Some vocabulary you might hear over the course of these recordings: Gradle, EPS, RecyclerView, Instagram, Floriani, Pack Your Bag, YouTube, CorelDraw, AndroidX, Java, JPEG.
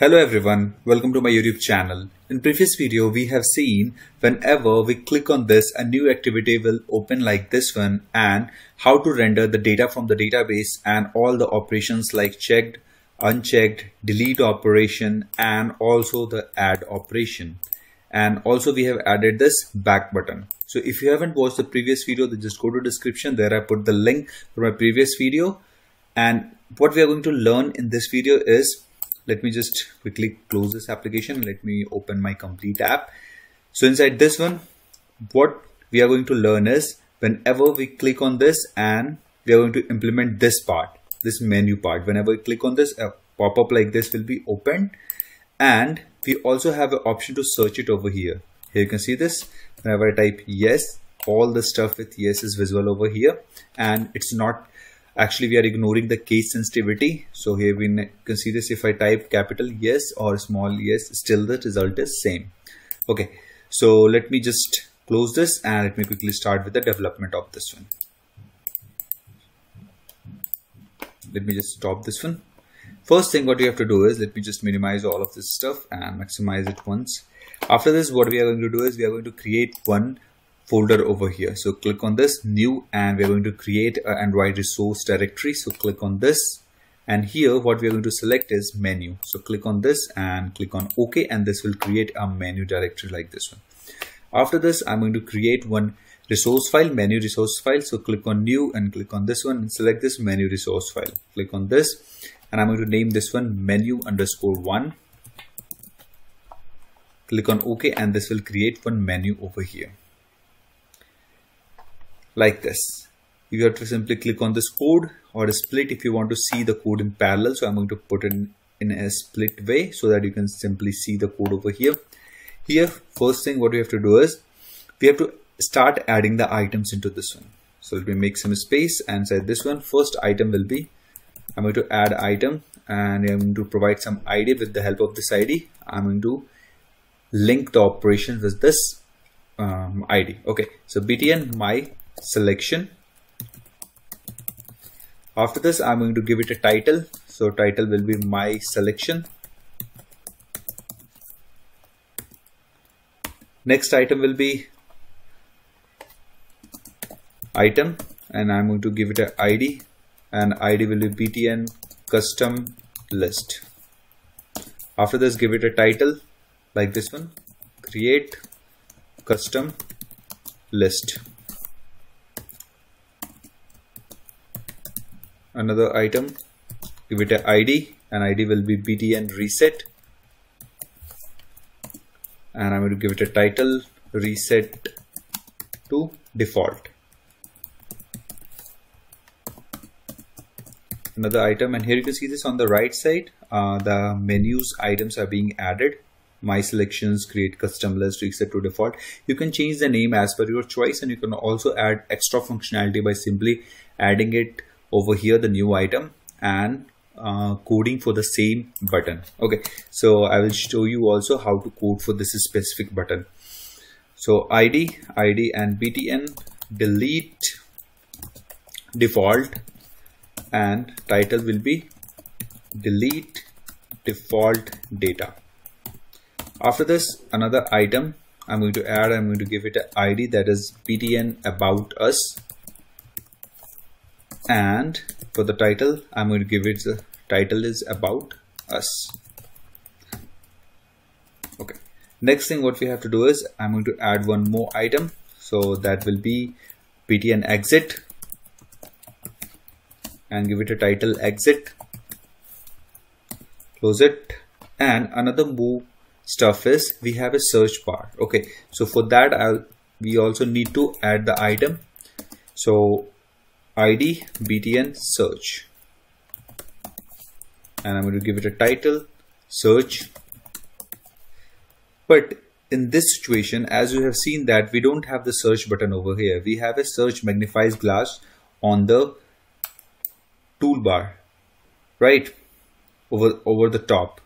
Hello everyone, welcome to my YouTube channel. In previous video we have seen whenever we click on this, a new activity will open like this one, and how to render the data from the database and all the operations like checked, unchecked, delete operation, and also the add operation. And also we have added this back button. So if you haven't watched the previous video, then just go to description. There I put the link for my previous video. And what we are going to learn in this video is, let me just quickly close this application. Let me open my complete app. So inside this one, what we are going to learn is whenever we click on this, and we are going to implement this part, this menu part. Whenever we click on this, a pop-up like this will be opened. And we also have an option to search it over here. Here you can see this. Whenever I type yes, all the stuff with yes is visible over here. And it's not, actually we are ignoring the case sensitivity. So here we can see this. If I type capital yes or small yes, still the result is same. Okay, so let me just close this and let me quickly start with the development of this one. Let me just stop this one. First thing what you have to do is, let me just minimize all of this stuff and maximize it once. After this, what we are going to do is we are going to create one folder over here. So click on this new, and we're going to create an Android resource directory. So click on this, and here what we're going to select is menu. So click on this and click on OK, and this will create a menu directory like this one. After this, I'm going to create one resource file, menu resource file. So click on new and click on this one and select this menu resource file. Click on this, and I'm going to name this one menu_1. Click on OK, and this will create one menu over here. Like this, you have to simply click on this code or a split if you want to see the code in parallel. So I'm going to put it in a split way so that you can simply see the code over here. Here, first thing what we have to do is we have to start adding the items into this one. So let me make some space and say this one first item will be, I'm going to add item, and I'm going to provide some ID. With the help of this ID, I'm going to link the operation with this ID. Okay, so btn my selection. After this, I'm going to give it a title. So title will be my selection. Next item will be item, and I'm going to give it an ID, and ID will be btn custom list. After this, give it a title like this one, create custom list. Another item, give it an ID, and ID will be btn reset, and I'm going to give it a title reset to default. Another item, and here you can see this on the right side, the menus items are being added. My selections, create custom list, reset to default. You can change the name as per your choice, and you can also add extra functionality by simply adding it over here, the new item, and coding for the same button. Okay, so I will show you also how to code for this specific button. So ID and btn delete default, and title will be delete default data. After this, another item I'm going to add, I'm going to give it an ID, that is btn about us. And for the title, I'm going to give it the title is about us. Okay. Next thing what we have to do is I'm going to add one more item. So that will be btn exit, and give it a title exit. Close it. And another more stuff is we have a search bar. Okay. So for that, we also need to add the item. So ID btn search, and I'm going to give it a title search. But in this situation, as you have seen, that we don't have the search button over here. We have a search magnifies glass on the toolbar, right over the top.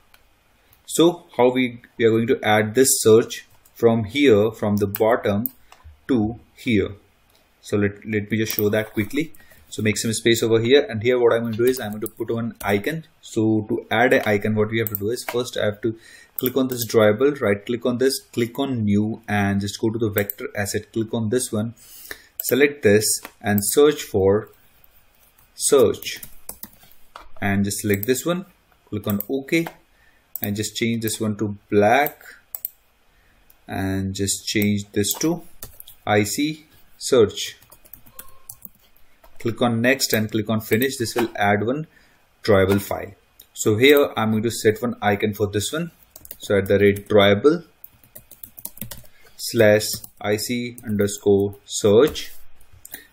So how we are going to add this search from here, from the bottom to here. So let me just show that quickly. So make some space over here, and here what I'm going to do is I'm going to put on icon. So to add an icon, what we have to do is first I have to click on this drawable, right click on this, click on new, and just go to the vector asset, click on this one, select this and search for search, and just select this one, click on OK, and just change this one to black, and just change this to IC search. Click on next and click on finish. This will add one drawable file. So here I'm going to set one icon for this one. So @drawable /IC_search.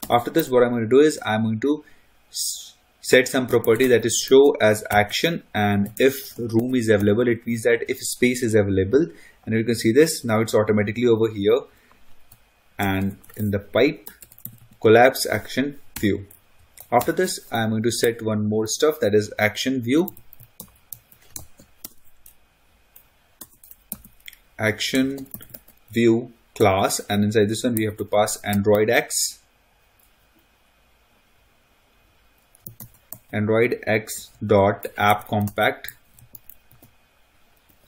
After this, what I'm going to do is I'm going to set some property that is show as action, and if room is available, it means that if space is available, and you can see this now it's automatically over here, and in the pipe collapse action view. After this, I'm going to set one more stuff that is action view. Action view class, and inside this one we have to pass AndroidX. AndroidX.appCompact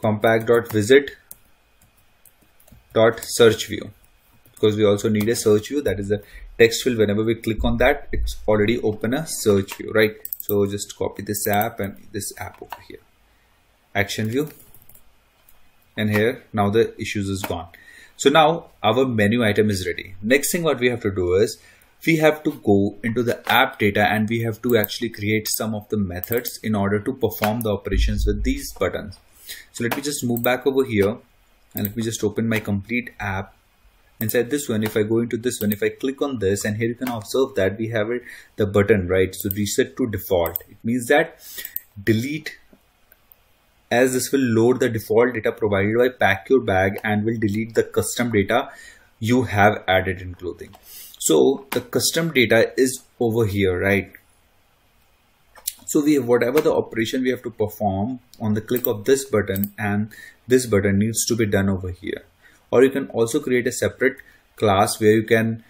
compact.visit.search view, because we also need a search view, that is the text field. Whenever we click on that, it's already open a search view, right? So just copy this app and this app over here, action view, and here now the issues is gone. So now our menu item is ready. Next thing what we have to do is we have to go into the app data, and we have to actually create some of the methods in order to perform the operations with these buttons. So let me just move back over here, and let me just open my complete app. Inside this one, if I go into this one, if I click on this, and here you can observe that we have the button, right? So reset to default. It means that delete, as this will load the default data provided by Pack Your Bag and will delete the custom data you have added in clothing. So the custom data is over here, right? So we have whatever the operation we have to perform on the click of this button, and this button needs to be done over here. Or you can also create a separate class where you can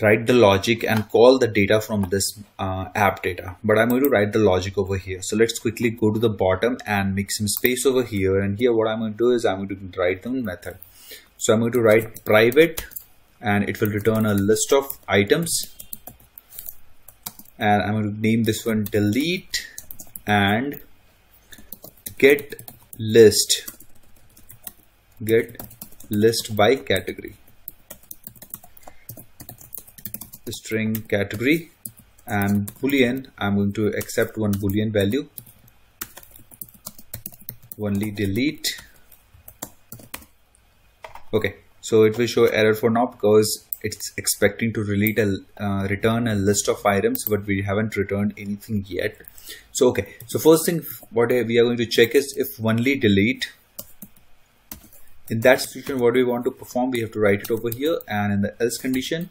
write the logic and call the data from this app data. But I'm going to write the logic over here. So let's quickly go to the bottom and make some space over here. And here what I'm going to do is I'm going to write the method. So I'm going to write private, and it will return a list of items, and I'm going to name this one delete and get list by category, the string category, and boolean, I'm going to accept one boolean value, only delete. Okay. So it will show error for now because it's expecting to return a list of items, but we haven't returned anything yet. So okay, so first thing what we are going to check is if only delete. In that situation, what we want to perform, we have to write it over here, and in the else condition,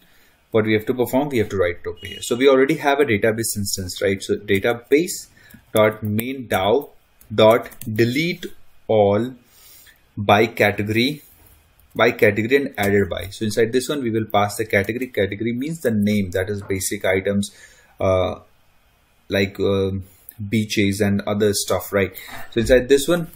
what we have to perform, we have to write it over here. So we already have a database instance, right? So database.main.DAO.delete all by category. By category and added by. So inside this one we will pass the category. Category means the name, that is basic items like beaches and other stuff, right? So inside this one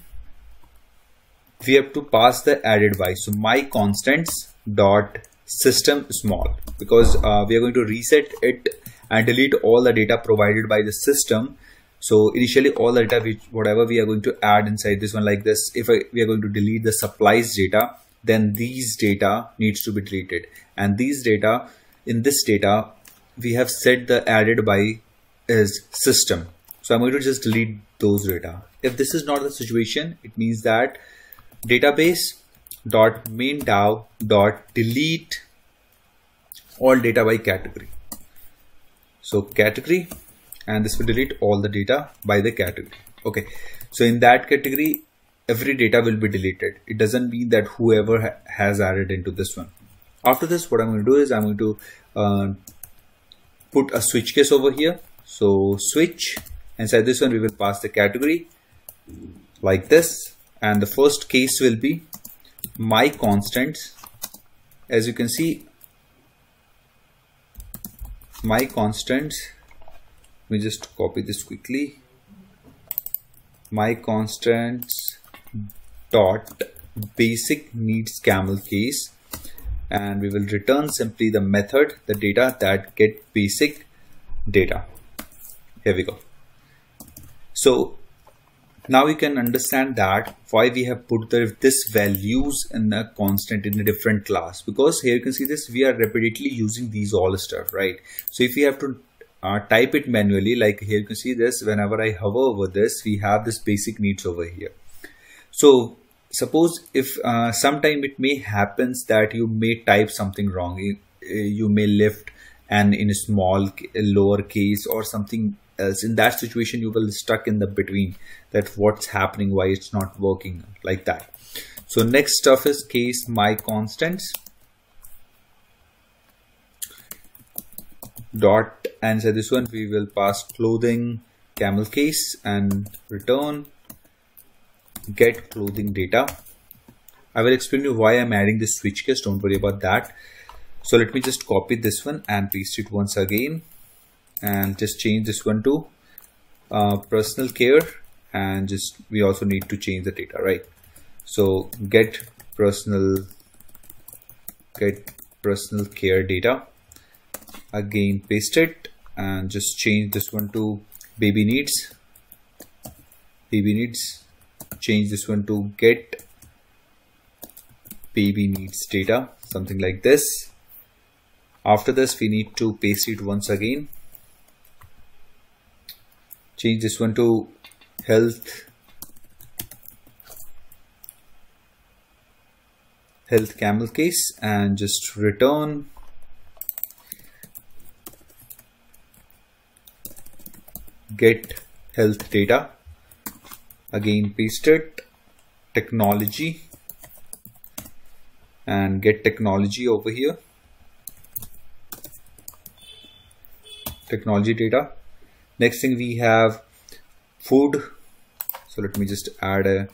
we have to pass the added by. So my constants dot system small, because we are going to reset it and delete all the data provided by the system. So initially all the data whatever we are going to add inside this one, like this, if we are going to delete the supplies data, then these data needs to be deleted, and these data, in this data we have set the added by is system. So I'm going to just delete those data. If this is not the situation, it means that database.main.DAO.delete all data by category. So category, and this will delete all the data by the category. Okay, so in that category every data will be deleted. It doesn't mean that whoever has added into this one. After this, what I'm going to do is I'm going to put a switch case over here. So switch, inside this one we will pass the category like this, and the first case will be my constants. As you can see, my constants. Let me just copy this quickly. My constants dot basic needs camel case, and we will return simply the method, the data that get basic data. Here we go. So now you can understand that why we have put this values in a constant in a different class, because here you can see this, we are repeatedly using these all stuff, right? So if you have to type it manually, like here you can see this, whenever I hover over this, we have this basic needs over here. So suppose if sometime it may happens that you may type something wrong, you may lift and in a small lower case or something else. In that situation, you will be stuck in the between that what's happening, why it's not working like that. So next stuff is case my constants dot, and so this one we will pass clothing camel case and return get clothing data. I will explain you why I'm adding this switch case, don't worry about that. So let me just copy this one and paste it once again, and just change this one to personal care, and just we also need to change the data, right? So get personal care data, again paste it, and just change this one to baby needs, change this one to get baby needs data, something like this. After this we need to paste it once again, change this one to health camel case, and just return get health data, again paste it, technology, and get technology over here, technology data. Next thing we have food, so let me just add a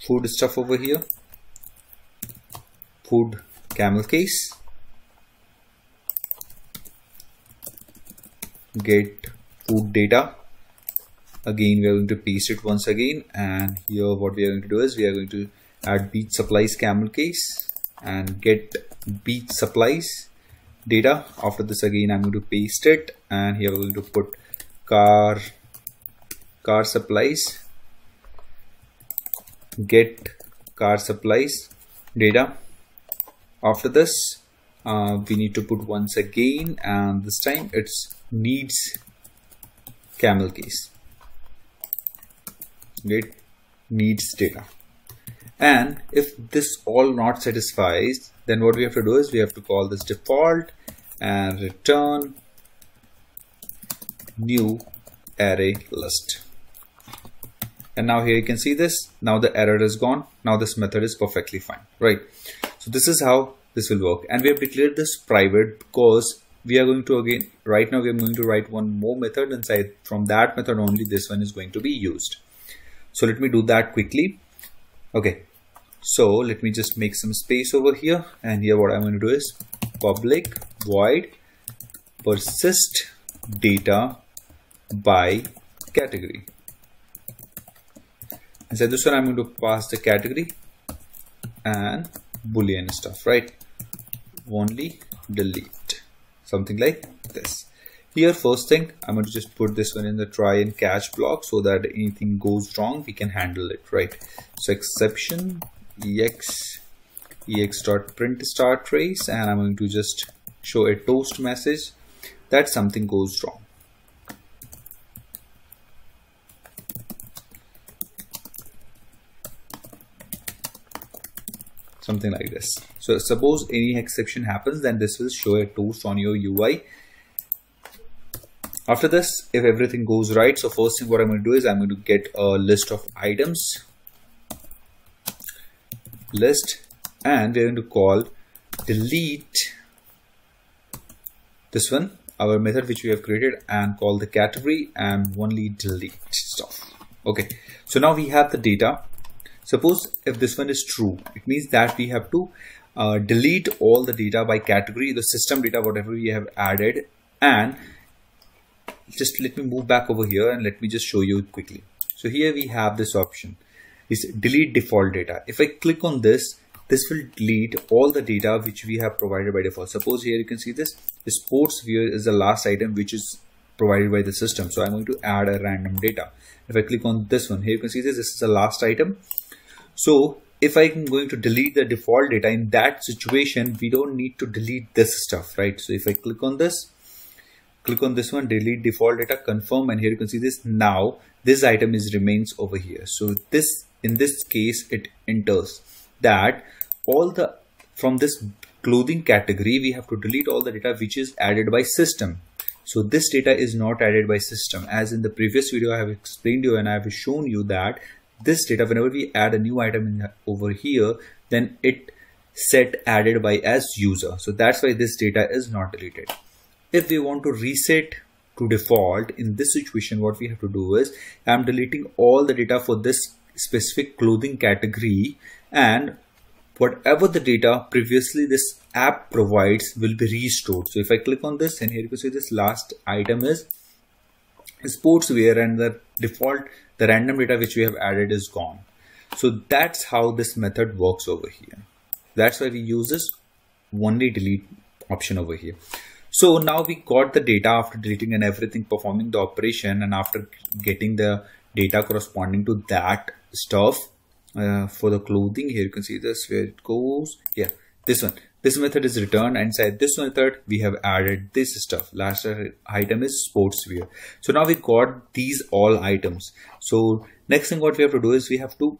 food stuff over here, food camel case, get food data, again we are going to paste it once again, and here what we are going to do is we are going to add beach supplies camel case and get beach supplies data. After this again I'm going to paste it, and here we're going to put car supplies get car supplies data. After this we need to put once again, and this time it's needs camel case get needs data. And if this all not satisfies, then what we have to do is we have to call this default and return new array list. And now here you can see this, now the error is gone, now this method is perfectly fine, right? So this is how this will work, and we have declared this private because we are going to again right now we are going to write one more method inside. From that method only this one is going to be used. So let me do that quickly. Okay, so let me just make some space over here, and here what I'm going to do is public void persist data by category. Inside this one I'm going to pass the category and boolean stuff, right? Only delete, something like this. Here first thing I'm going to just put this one in the try and catch block so that anything goes wrong we can handle it, right? So exception ex dot print star trace, and I'm going to just show a toast message that something goes wrong. Something like this. So suppose any exception happens, then this will show a toast on your UI. After this, if everything goes right, so first thing what I'm going to do is I'm going to get a list of items list, and we're going to call delete this one, our method which we have created, and call the category and only delete stuff. Okay, so now we have the data. Suppose if this one is true, it means that we have to delete all the data by category, the system data, whatever we have added, And just let me move back over here and let me just show you quickly. So here we have this option is delete default data. If I click on this, this will delete all the data which we have provided by default. Suppose here you can see this sportswear is the last item which is provided by the system. So I'm going to add a random data. If I click on this one, here you can see this, this is the last item. So if I'm going to delete the default data in that situation, we don't need to delete this stuff, right? So if I click on this one, delete default data, confirm, and here you can see this. Now this item is remains over here. So this, in this case, it enters that all the from this clothing category we have to delete all the data which is added by system. So this data is not added by system. As in the previous video I have explained you and I have shown you that this data, whenever we add a new item in over here, then it set added by as user. So that's why this data is not deleted. If we want to reset to default in this situation, what we have to do is I'm deleting all the data for this specific clothing category, and whatever the data previously this app provides will be restored. So if I click on this, and here you can see this last item is sportswear, and the default, the random data which we have added is gone. So that's how this method works over here. That's why we use this only delete option over here. So now we got the data after deleting and everything, performing the operation, and after getting the data corresponding to that stuff for the clothing. Here you can see this, where it goes. Yeah, this one, this method is returned, and inside this method we have added this stuff. Last item is sportswear. So now we got these all items. So next thing what we have to do is we have to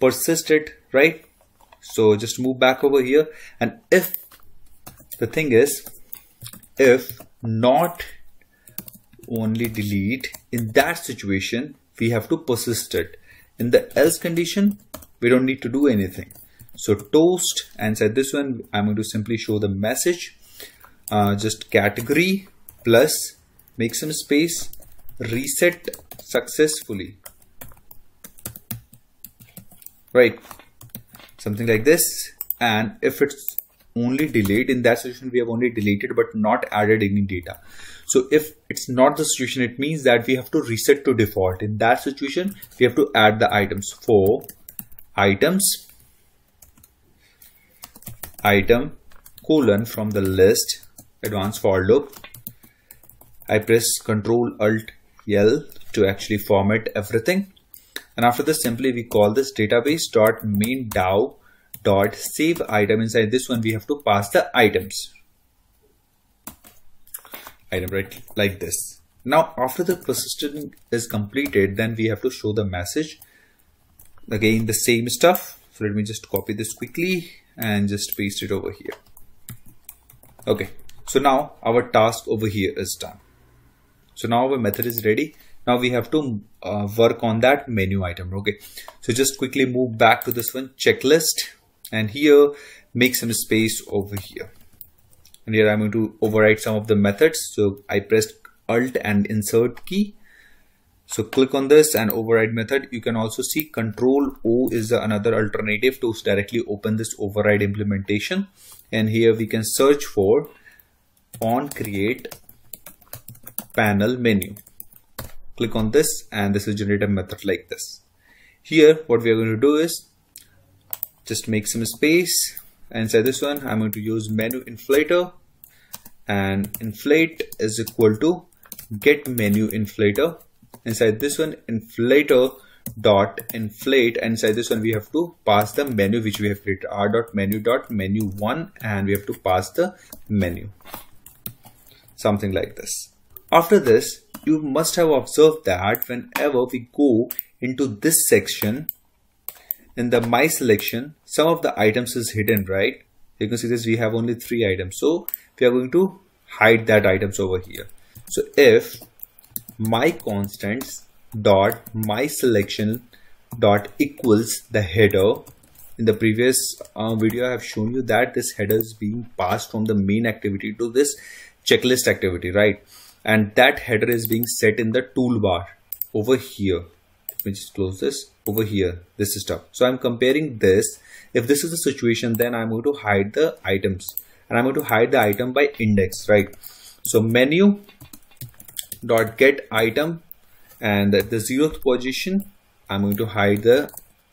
persist it, right? So just move back over here, and if the thing is, if not only delete, in that situation we have to persist it. In the else condition, we don't need to do anything. So toast, and inside this one, I'm going to simply show the message, just category plus make some space, reset successfully, right? Something like this. And if it's only delete, in that situation we have only deleted but not added any data. So if it's not the situation, it means that we have to reset to default. In that situation we have to add the items. For items, item colon from the list, advanced for loop, I press Ctrl Alt L to actually format everything, and after this simply we call this database dot main DAO dot save item. Inside this one we have to pass the items item, right, like this. Now after the persisting is completed, then we have to show the message again, the same stuff. So let me just copy this quickly and just paste it over here. Okay, so now our task over here is done. So now our method is ready. Now we have to work on that menu item. Okay, so just quickly move back to this one, checklist, and here make some space over here, and here I'm going to override some of the methods. So I pressed Alt and insert key, so click on this and override method. You can also see Control O is another alternative to directly open this override implementation, and here we can search for on create panel menu. Click on this, and this will generate a method like this. Here what we are going to do is just make some space, and inside this one I'm going to use menu inflator, and inflate is equal to get menu inflator. Inside this one inflator dot inflate, and inside this one we have to pass the menu which we have created, r dot menu one, and we have to pass the menu, something like this. After this, you must have observed that whenever we go into this section in the my selection, some of the items is hidden, right? You can see this, we have only 3 items. So we are going to hide that items over here. So if my constants dot my selection dot equals the header, in the previous video I have shown you that this header is being passed from the main activity to this checklist activity, right? And that header is being set in the toolbar over here. Let me just close this over here, this stuff. So I'm comparing this. If this is the situation, then I'm going to hide the items, and I'm going to hide the item by index, right? So menu dot get item, and at the 0th position I'm going to hide the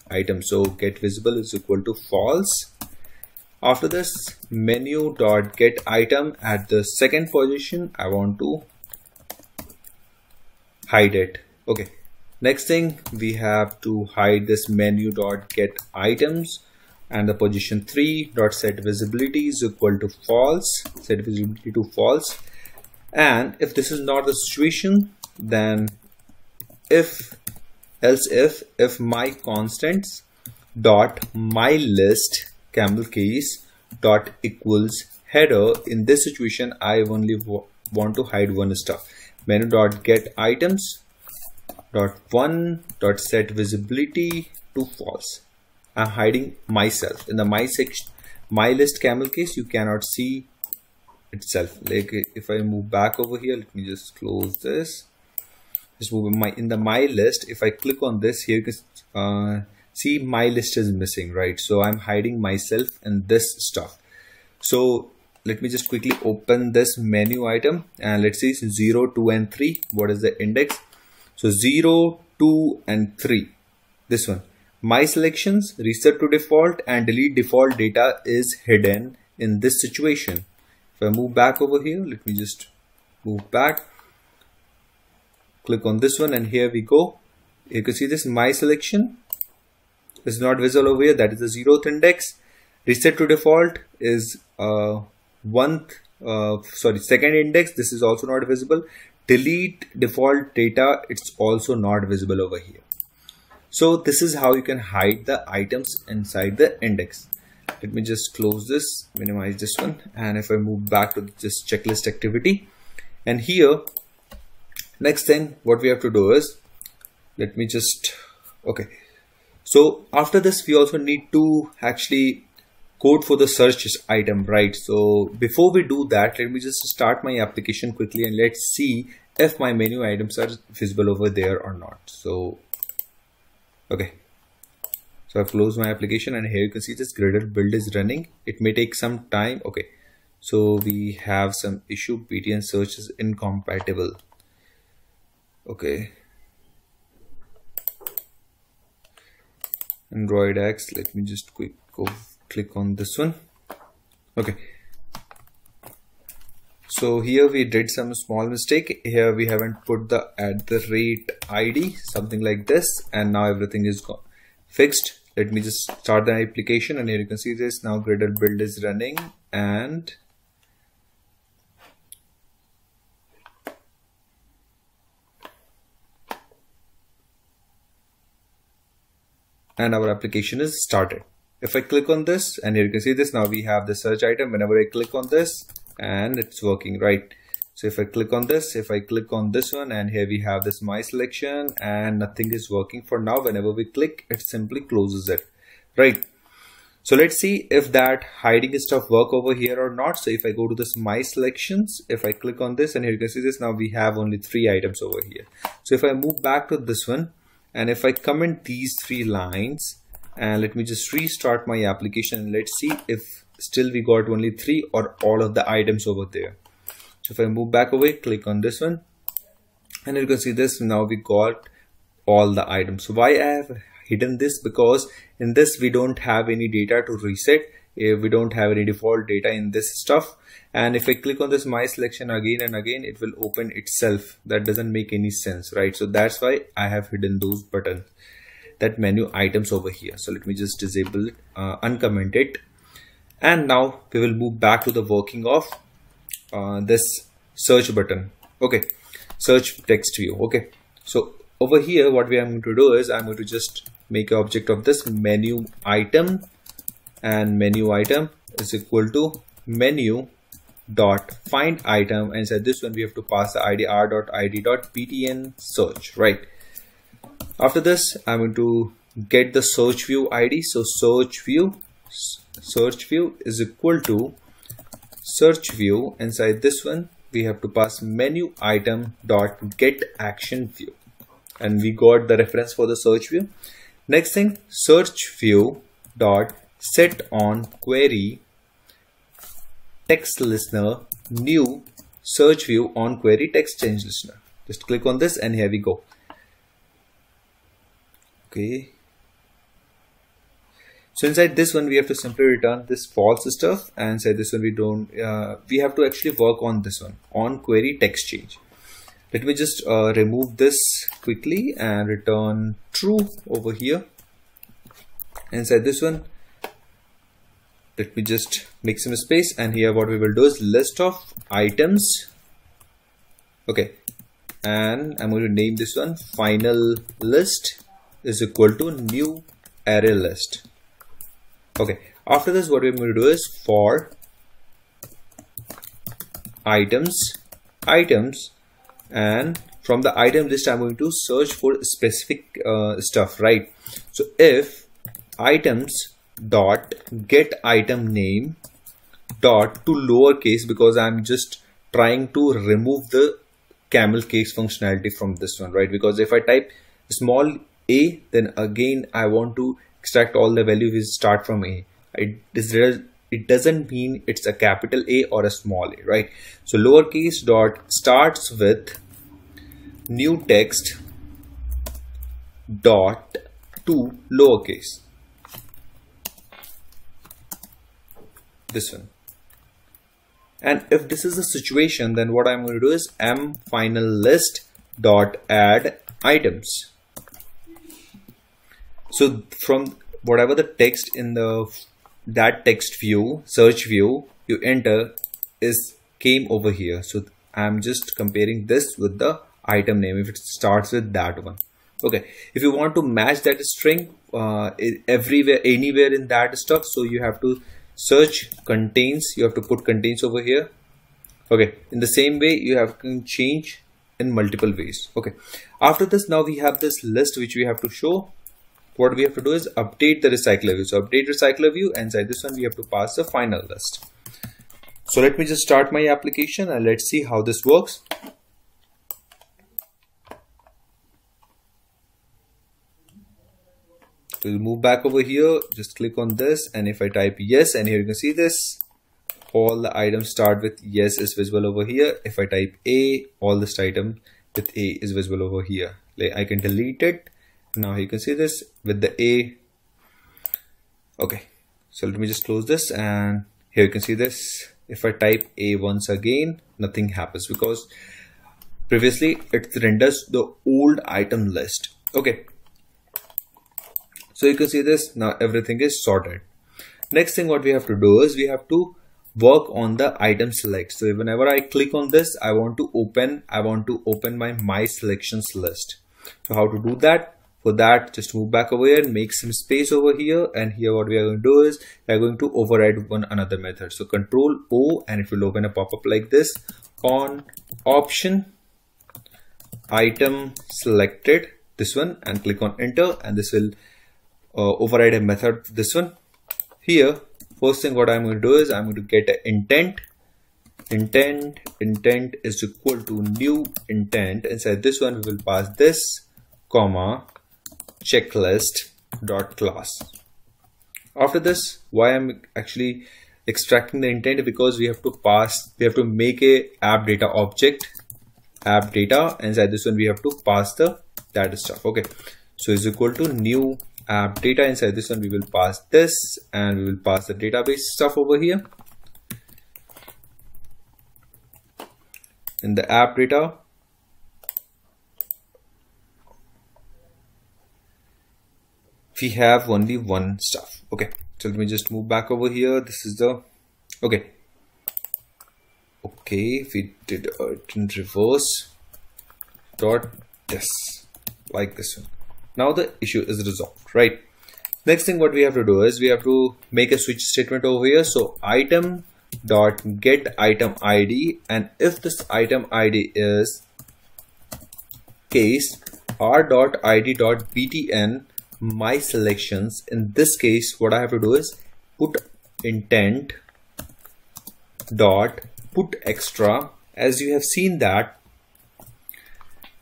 item, so get visible is equal to false. After this, menu dot get item at the 2nd position I want to hide it. Okay, next thing, we have to hide this menu dot get items, and the position 3 dot set visibility is equal to false, set visibility to false. And if this is not the situation, then if else if my constants dot my list camel case dot equals header, in this situation I only want to hide one stuff. Menu dot get items dot 1 dot set visibility to false. I'm hiding myself in the my section. My list camel case, you cannot see itself. Like if I move back over here, let me just close this. Just move in the my list. If I click on this here, you can see my list is missing, right? So I'm hiding myself in this stuff. So let me just quickly open this menu item and let's see 0, 2 and 3. What is the index? So 0, 2 and 3. This one. My selections, reset to default and delete default data is hidden in this situation. If I move back over here, let me just move back, click on this one, and here we go. You can see this my selection is not visible over here, that is the 0th index. Reset to default is 2nd index, this is also not visible. Delete default data, it's also not visible over here. So this is how you can hide the items inside the index. Let me just close this, minimize this one, and if I move back to this checklist activity, and here next thing what we have to do is, let me just, okay, so after this we also need to actually code for the search item, right? So before we do that, let me just start my application quickly and let's see if my menu items are visible over there or not. So okay, so I've closed my application, and here you can see this Gradle build is running. It may take some time. Okay, so we have some issue, boolean search is incompatible. Okay, Android X, let me just quick go click on this one. Okay, so here we did some small mistake. Here we haven't put the @id, something like this, and now everything is gone. Fixed. Let me just start the application, and here you can see this now Gradle build is running, and our application is started. If I click on this, and here you can see this now we have the search item. Whenever I click on this, and it's working, right? So if I click on this, if I click on this one, and here we have this my selection, and nothing is working for now. Whenever we click, it simply closes it, right? So let's see if that hiding stuff work over here or not. So if I go to this my selections, if I click on this, and here you can see this now we have only 3 items over here. So if I move back to this one, and if I comment these 3 lines, and let me just restart my application, and let's see if still we got only 3 or all of the items over there. If I move back away, click on this one, and you can see this now we got all the items. So why I have hidden this? Because in this we don't have any data to reset, we don't have any default data in this stuff, and if I click on this my selection again and again, it will open itself. That doesn't make any sense, right? So that's why I have hidden those buttons, that menu items over here. So let me just disable it, uncomment it, and now we will move back to the working of this search button. Okay, search text view. Okay, so over here what we are going to do is, I'm going to just make an object of this menu item, and menu item is equal to menu dot find item, and inside this one we have to pass the id r.id.btn search, right? After this, I'm going to get the search view id. So search view is equal to search view. Inside this one we have to pass menu item dot get action view, and we got the reference for the search view. Next thing, search view dot set on query text listener new search view on query text change listener. Just click on this and here we go. Okay. So inside this one, we have to simply return this false stuff and say this one we don't, we have to actually work on this one on query text change. Let me just remove this quickly and return true over here. Inside this one, let me just make some space, and here what we will do is list of items. Okay, and I'm going to name this one final list is equal to new array list. Okay, after this what we're going to do is for items, and from the item list I'm going to search for specific stuff, right? So if items dot get item name dot to lowercase, because I'm just trying to remove the camel case functionality from this one, right? Because if I type small a, then again I want to extract all the value which start from a. It doesn't mean it's a capital A or a small a, right? So lowercase dot starts with new text dot to lowercase. This one. And if this is the situation, then what I'm going to do is m final list dot add items. So from whatever the text in that text view, search view you enter came over here. So I'm just comparing this with the item name if it starts with that one. Okay, if you want to match that string everywhere, anywhere in that stuff, so you have to search contains, you have to put contains over here. Okay, in the same way you have to change in multiple ways. Okay, after this now we have this list which we have to show. What we have to do is update the recycler view. So update recycler view, and inside this one we have to pass the final list. So let me just start my application and let's see how this works. We'll move back over here, just click on this, and if I type yes, and here you can see this, all the items start with yes is visible over here. If I type A, all this item with A is visible over here. Like I can delete it. Now you can see this with the A. Okay, so let me just close this, and here you can see this. If I type A once again, nothing happens because previously it renders the old item list. Okay, so you can see this now, everything is sorted. Next thing what we have to do is we have to work on the item select. So whenever I click on this, I want to open my selections list. So how to do that? For that, just move back over here and make some space over here, and here what we are going to do is we are going to override one another method. So Control O, and it will open a pop-up like this on option item selected, this one, and click on enter, and this will override a method, this one. Here first thing what I'm going to do is I'm going to get an intent is equal to new intent. Inside this one we will pass this comma checklist dot class. After this, why I'm actually extracting the intent, because we have to make a app data object, app data. Inside this one we have to pass that stuff. Okay, so is equal to new app data. Inside this one we will pass this, and we will pass the database stuff over here. In the app data, we have only one stuff. Okay, so let me just move back over here. This is the okay, we did it in reverse dot yes, like this one. Now the issue is resolved, right? Next thing what we have to do is we have to make a switch statement over here. So item dot get item ID, and if this item ID is case r dot ID dot btn my selections, in this case what I have to do is put intent dot put extra. As you have seen that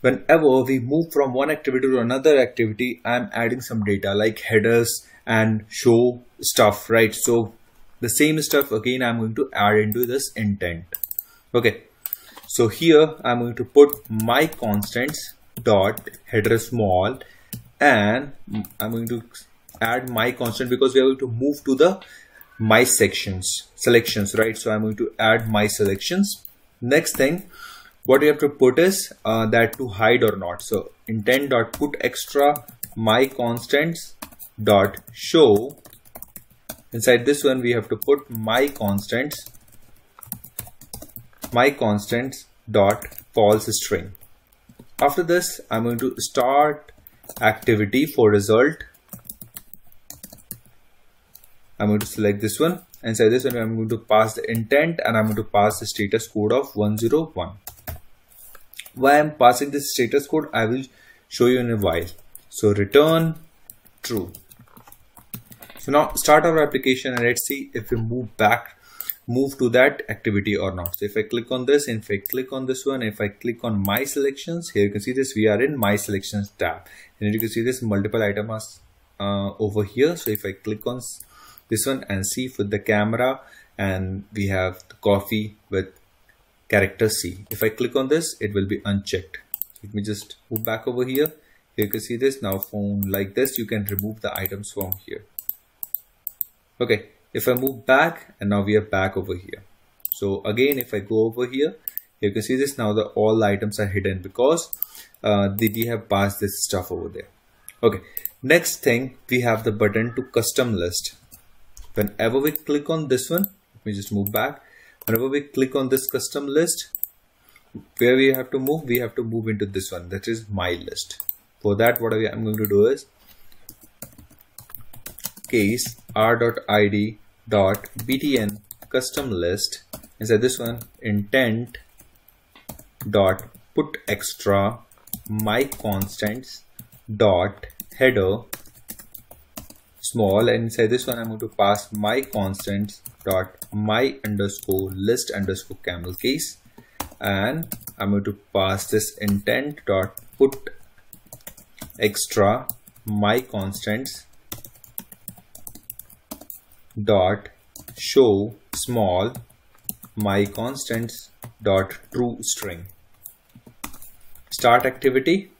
whenever we move from one activity to another activity, I'm adding some data like headers and show stuff, right? So the same stuff again I'm going to add into this intent. Okay, So here I'm going to put my constants dot header small, and I'm going to add my constant because we are going to move to the my selections, right? So I'm going to add my selections. Next thing, what you have to put is that to hide or not. So intent dot put extra my constants dot show. Inside this one we have to put my constants dot false string. After this I'm going to start activity for result. I'm going to select this one, and inside this one I'm going to pass the intent and I'm going to pass the status code of 101. Why I'm passing this status code I will show you in a while. So return true. So now start our application and let's see if we move to that activity or not. So if I click on this, if I click on this one, if I click on my selections, here you can see this, we are in my selections tab, and you can see this multiple items over here. So if I click on this one and see with the camera, and we have the coffee with character C. If I click on this, it will be unchecked. Let me just move back over here. Here you can see this now phone like this. You can remove the items from here. Okay, if I move back, and now we are back over here. So again, if I go over here, you can see this now the all items are hidden because we have passed this stuff over there. Okay, next thing we have the button to custom list. Whenever we click on this one, let me just move back. Whenever we click on this custom list, where we have to move into this one, that is my list. For that, what I'm going to do is case r.id.btn custom list. Inside this one, intent dot put extra my constants dot header small, and inside this one I'm going to pass my constants dot my underscore list underscore camel case, and I'm going to pass this intent dot put extra my constants dot show small my constants dot true string. Start activity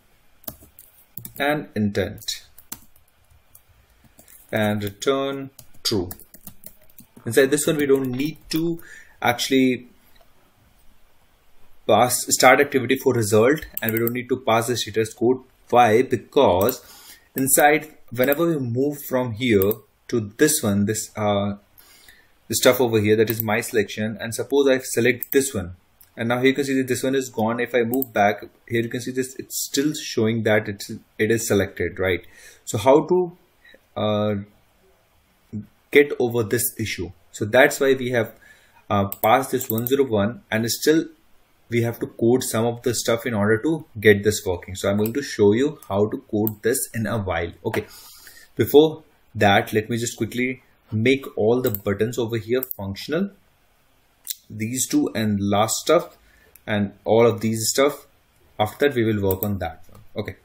and intent, and return true. Inside this one we don't need to actually pass start activity for result, and we don't need to pass the status code. Why? Because inside whenever we move from here to this one, the stuff over here, that is my selection, and suppose I select this one, and now here you can see that this one is gone. If I move back, here you can see this, it's still showing that it is selected, right? So how to get over this issue? So that's why we have passed this 101, and still we have to code some of the stuff in order to get this working. So I'm going to show you how to code this in a while. Okay, before that, let me just quickly make all the buttons over here functional, these two and last stuff and all of these stuff. After that we will work on that one. Okay,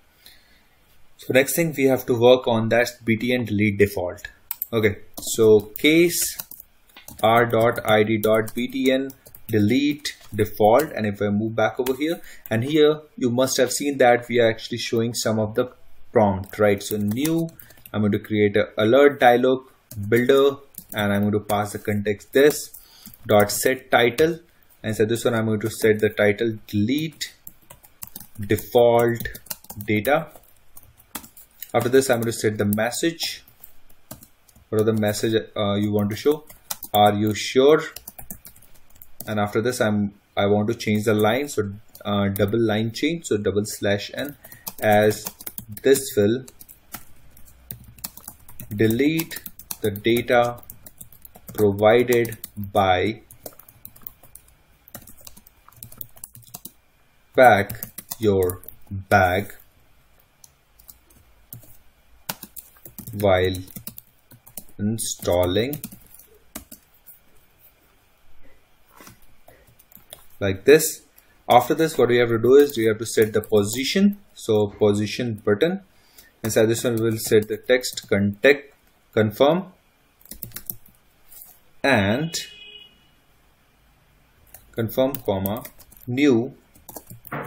so next thing we have to work on, that's btn delete default. Okay, so case r.id.btn delete default, and if I move back over here, and here you must have seen that we are actually showing some of the prompt, right? So new, I'm going to create a alert dialog builder, and I'm going to pass the context this dot set title, and so this one I'm going to set the title delete default data. After this I'm going to set the message. What are the message you want to show? Are you sure? And after this I want to change the line, so double line change, so double slash n as this will delete the data provided by Pack Your Bag while installing, like this. After this, what we have to do is we have to set the position, so position button. Inside this one we will set the text contact confirm, and confirm comma new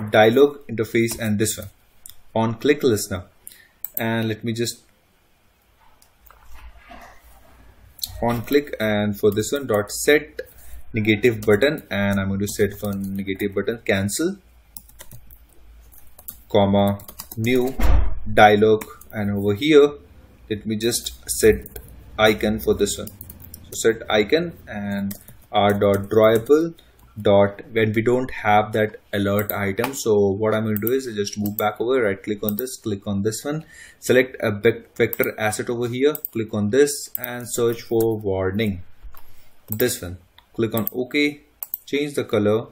dialog interface and this one on click listener. And let me just on click, and for this one dot set negative button, and I'm going to set for negative button cancel, comma new dialog, and over here let me just set icon for this one. So set icon and r dot drawable dot, when we don't have that alert item, so what I'm going to do is I just move back over, right click on this, click on this one, select a vector asset over here, click on this and search for warning, this one, click on OK, change the color,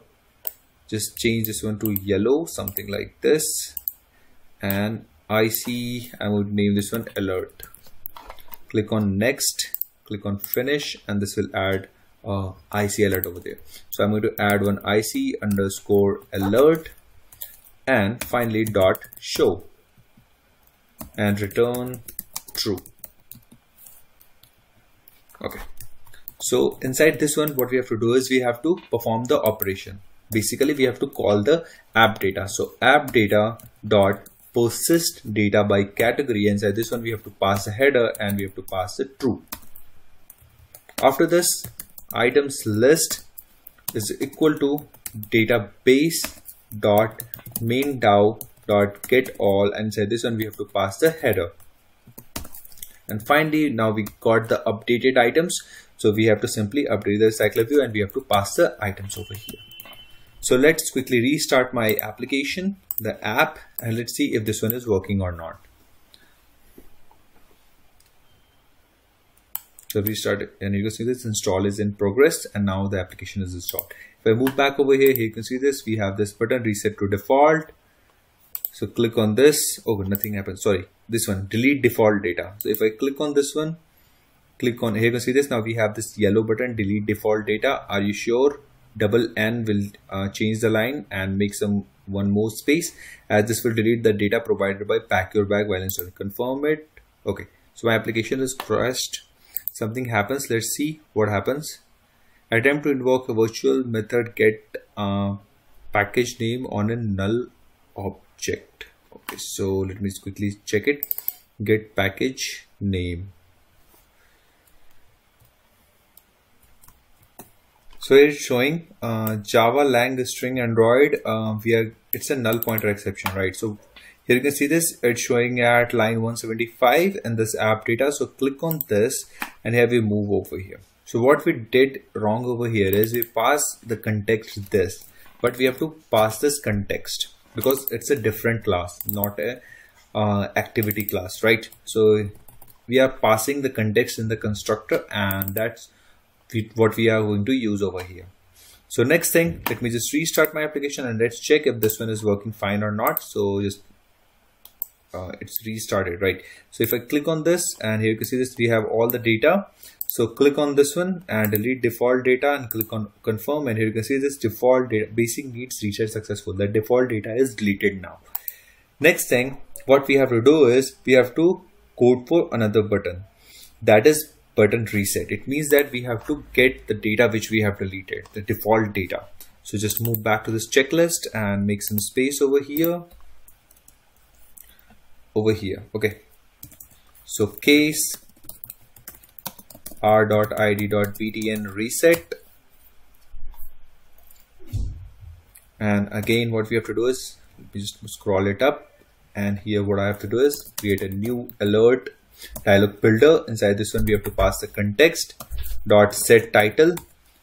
just change this one to yellow, something like this, and I would name this one alert, click on next, click on finish, and this will add IC alert over there. So I'm going to add one IC underscore alert, and finally dot show, and return true. Okay, so inside this one what we have to do is we have to perform the operation. Basically we have to call the app data. So app data dot persist data by category, inside this one we have to pass a header and we have to pass it true. After this, items list is equal to database dot main DAO dot get all, and inside this one we have to pass the header. And finally now we got the updated items, so we have to simply update the recycler view and we have to pass the items over here. So let's quickly restart my application, the app, and let's see if this one is working or not. So we started, and you can see this install is in progress, and now the application is installed. If I move back over here, here you can see this, we have this button reset to default. So click on this, oh nothing happened, sorry, this one, delete default data. So if I click on this one, click on here, you can see this, now we have this yellow button, delete default data, are you sure? Double N will change the line and make one more space, as this will delete the data provided by Pack Your Bag while installing. Confirm it. Okay, so my application is crashed. Something happens, let's see what happens. Attempt to invoke a virtual method get package name on a null object. Okay, so let me just quickly check it. Get package name. So it's showing Java lang string android. It's a null pointer exception, right? So here you can see this, it's showing at line 175 in this app data. So click on this and here we move over here. So what we did wrong over here is we pass the context this, but we have to pass this context because it's a different class, not a activity class, right? So we are passing the context in the constructor, and that's what we are going to use over here. So next thing, let me just restart my application and let's check if this one is working fine or not. So just it's restarted, right? So if I click on this, and here you can see this, we have all the data. So click on this one and delete default data and click on confirm, and here you can see this default data basic needs reset successful. The default data is deleted now. Next thing what we have to do is we have to code for another button, that is button reset. It means that we have to get the data which we have deleted, the default data. So just move back to this checklist and make some space over here. Okay, so case r.id.btn reset, and again what we have to do is we just scroll it up, and here what I have to do is create a new alert dialog builder. Inside this one we have to pass the context dot set title,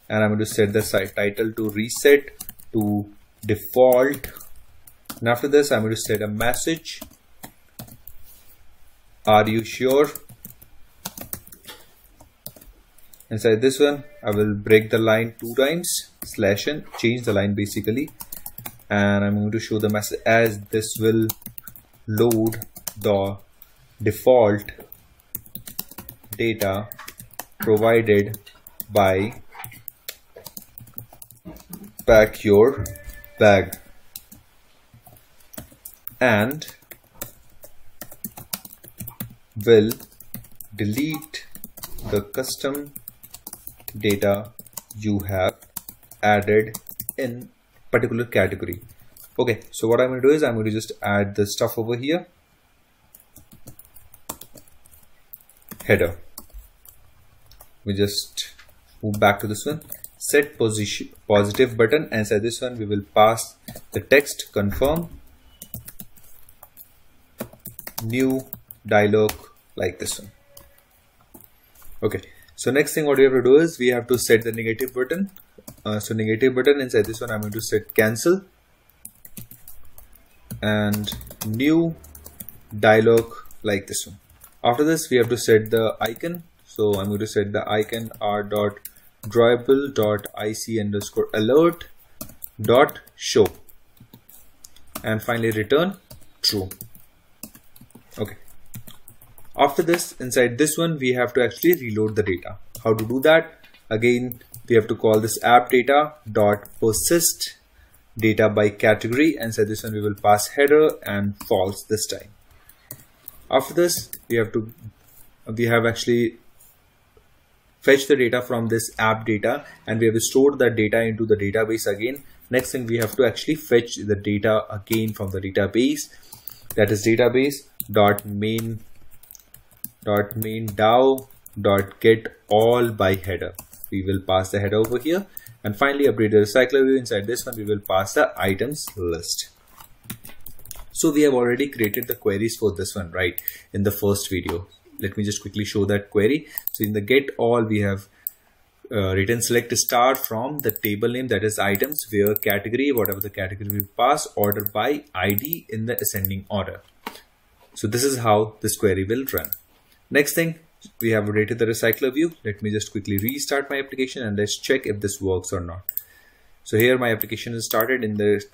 and I'm going to set the site title to reset to default, and after this I'm going to set a message, are you sure? Inside this one I will break the line 2 times, slash and change the line basically, and I'm going to show the message as this will load the default data provided by Pack Your Bag, and will delete the custom data you have added in particular category. Okay, so what I'm going to do is I'm going to just add the stuff over here. Header. We just move back to this one. Set position positive button, and inside this one we will pass the text confirm. New dialog like this one. Okay, so next thing what we have to do is we have to set the negative button. So negative button, inside this one I'm going to set cancel and new dialog like this one. After this we have to set the icon, so I'm going to set the icon r.drawable.ic_alert.show and finally return true. Okay, after this, inside this one we have to actually reload the data. How to do that? Again, we have to call this app data dot persist data by category, and inside this one we will pass header and false this time. After this we have actually fetched the data from this app data, and we have stored that data into the database again. Next thing, we have to actually fetch the data again from the database, that is database.main.DAO.getAll by header. We will pass the header over here and finally update the recycler view. Inside this one we will pass the items list. So we have already created the queries for this one, right, in the first video. Let me just quickly show that query. So in the get all we have written select star from the table name, that is items, where category, whatever the category we pass, order by ID in the ascending order. So this is how this query will run. Next thing, we have updated the recycler view. Let me just quickly restart my application and let's check if this works or not. So here my application is started. In this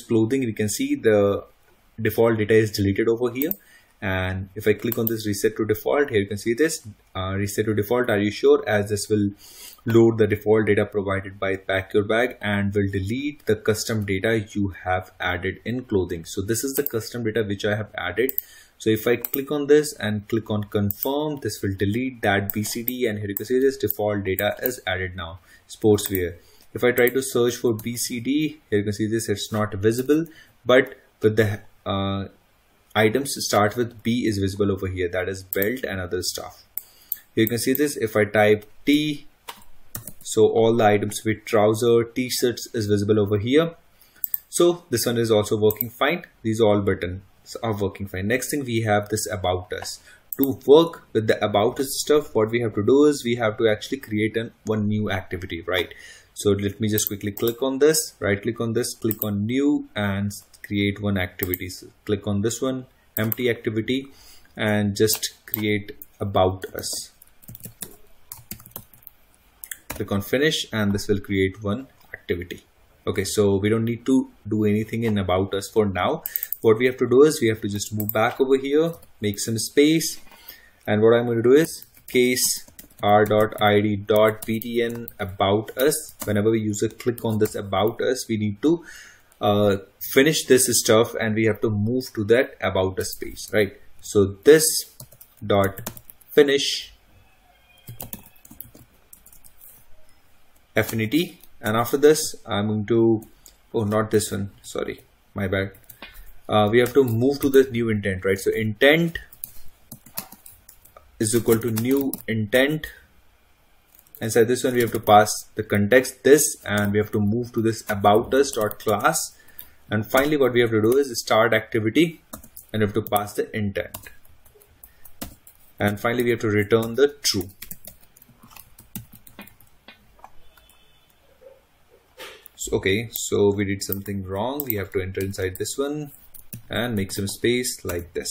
clothing we can see the default data is deleted over here. And if I click on this reset to default, here you can see this reset to default. Are you sure? As this will load the default data provided by Pack Your Bag and will delete the custom data you have added in clothing. So this is the custom data which I have added. So if I click on this and click on confirm, this will delete that BCD, and here you can see this default data is added now, sportswear. If I try to search for BCD, here you can see this, it's not visible, but with the items start with B is visible over here, that is belt and other stuff. Here you can see this, if I type T, so all the items with trouser, t-shirts is visible over here. So this one is also working fine. These all buttons are working fine. Next thing, we have this about us. To work with the about us stuff, what we have to do is we have to actually create one new activity, right? So let me just quickly click on this, right click on this, click on new and create one activity. So click on this one, empty activity, and just create about us. Click on finish and this will create one activity. Okay, so we don't need to do anything in about us for now. What we have to do is we have to just move back over here, make some space, and what I'm going to do is case r.id.btn about us. Whenever we user click on this about us, we need to finish this stuff and we have to move to that about us page, right? So this dot finish affinity, and after this I'm going to, oh not this one, sorry, my bad, we have to move to this new intent, right? So intent is equal to new intent. Inside this one we have to pass the context this, and we have to move to this about us dot class, and finally what we have to do is start activity and we have to pass the intent, and finally we have to return the true. So, okay, so we did something wrong. We have to enter inside this one and make some space like this.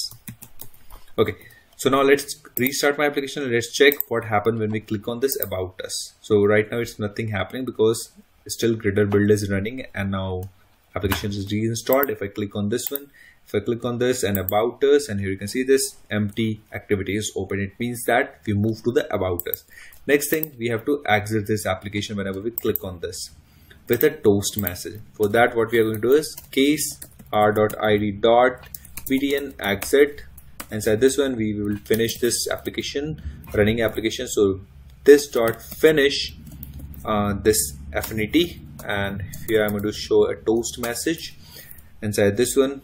Okay, so now let's restart my application and let's check what happened when we click on this about us. So right now it's nothing happening because still Gradle build is running, and now application is reinstalled. If I click on this one, if I click on this and about us, and here you can see this empty activity is open. It means that we move to the about us. Next thing, we have to exit this application whenever we click on this with a toast message. For that, what we are going to do is case r.id.btn exit. Inside this one we will finish this application, running application. So this dot finish this affinity, and here I'm going to show a toast message. Inside this one,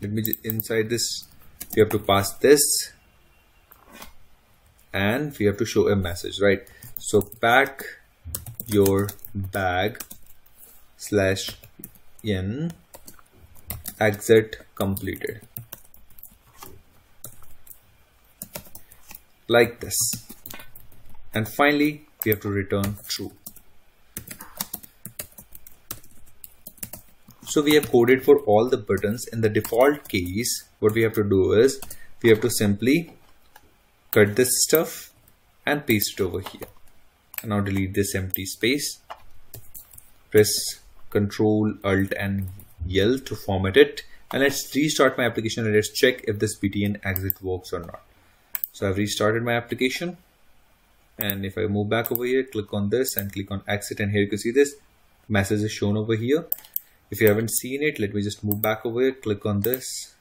let me inside this we have to pass this and we have to show a message, right? So pack your bag /in exit completed, like this. And finally we have to return true. So we have coded for all the buttons. In the default case, what we have to do is we have to simply cut this stuff and paste it over here. And now delete this empty space, press Ctrl Alt and L to format it, and let's restart my application and let's check if this btn exit works or not. So I've restarted my application, and if I move back over here, click on this and click on exit, and here you can see this message is shown over here. If you haven't seen it, let me just move back over here, click on this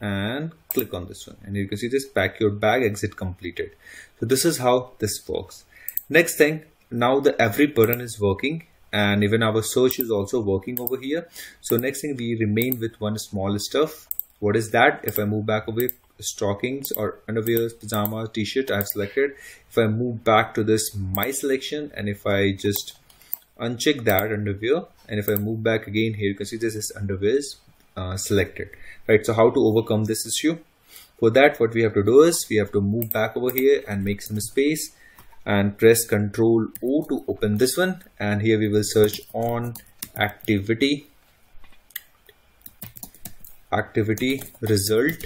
and click on this one, and you can see this pack your bag exit completed. So this is how this works. Next thing, now the every button is working and even our search is also working over here. So next thing, we remain with one small stuff. What is that? If I move back away, stockings or underwears, pajamas, t-shirt I've selected. If I move back to this my selection, and if I just uncheck that underwear, and if I move back again, here you can see this is underwear is selected, right? So how to overcome this issue? For that, what we have to do is we have to move back over here and make some space and press Ctrl O to open this one, and here we will search on activity result,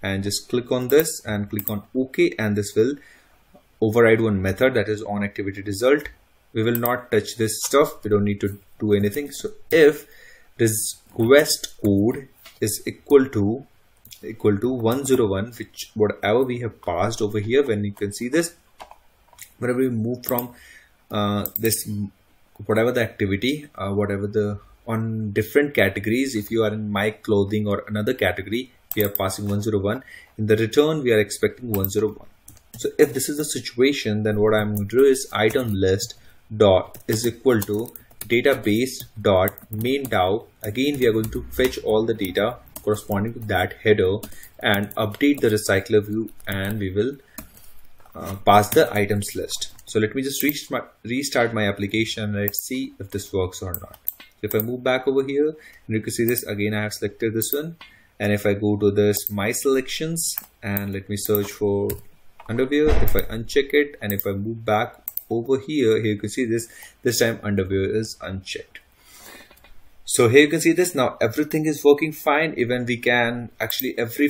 and just click on this and click on OK, and this will override one method, that is on activity result. We will not touch this stuff, we don't need to do anything. So if request code is equal to 101, which whatever we have passed over here, when you can see this, whenever we move from this whatever the activity, whatever the on different categories, if you are in my clothing or another category, we are passing 101. In the return, we are expecting 101. So if this is the situation, then what I'm going to do is item list dot is equal to database dot main DAO. Again, we are going to fetch all the data corresponding to that header and update the recycler view, and we will pass the items list. So let me just restart my application. Let's see if this works or not. If I move back over here, and you can see this again, I have selected this one. And if I go to this my selections and let me search for underwear, if I uncheck it and if I move back over here, here you can see this time underwear is unchecked. So here you can see this, now everything is working fine. Even we can actually every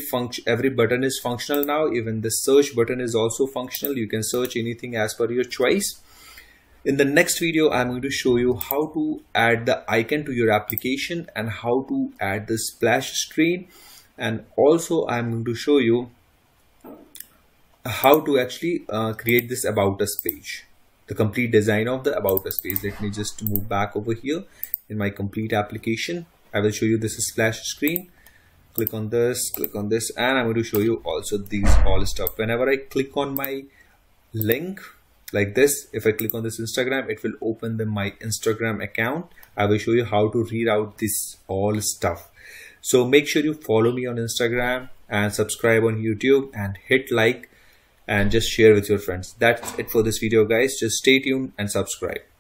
button is functional now. Even the search button is also functional. You can search anything as per your choice. In the next video, I'm going to show you how to add the icon to your application and how to add the splash screen. And also I'm going to show you how to actually create this About Us page, the complete design of the About Us page. Let me just move back over here in my complete application. I will show you this splash screen. Click on this, and I'm going to show you also these all stuff. Whenever I click on my link, like this, if I click on this Instagram, it will open my Instagram account. I will show you how to reroute this all stuff. So make sure you follow me on Instagram and subscribe on YouTube and hit like and just share with your friends. That's it for this video, guys. Just stay tuned and subscribe.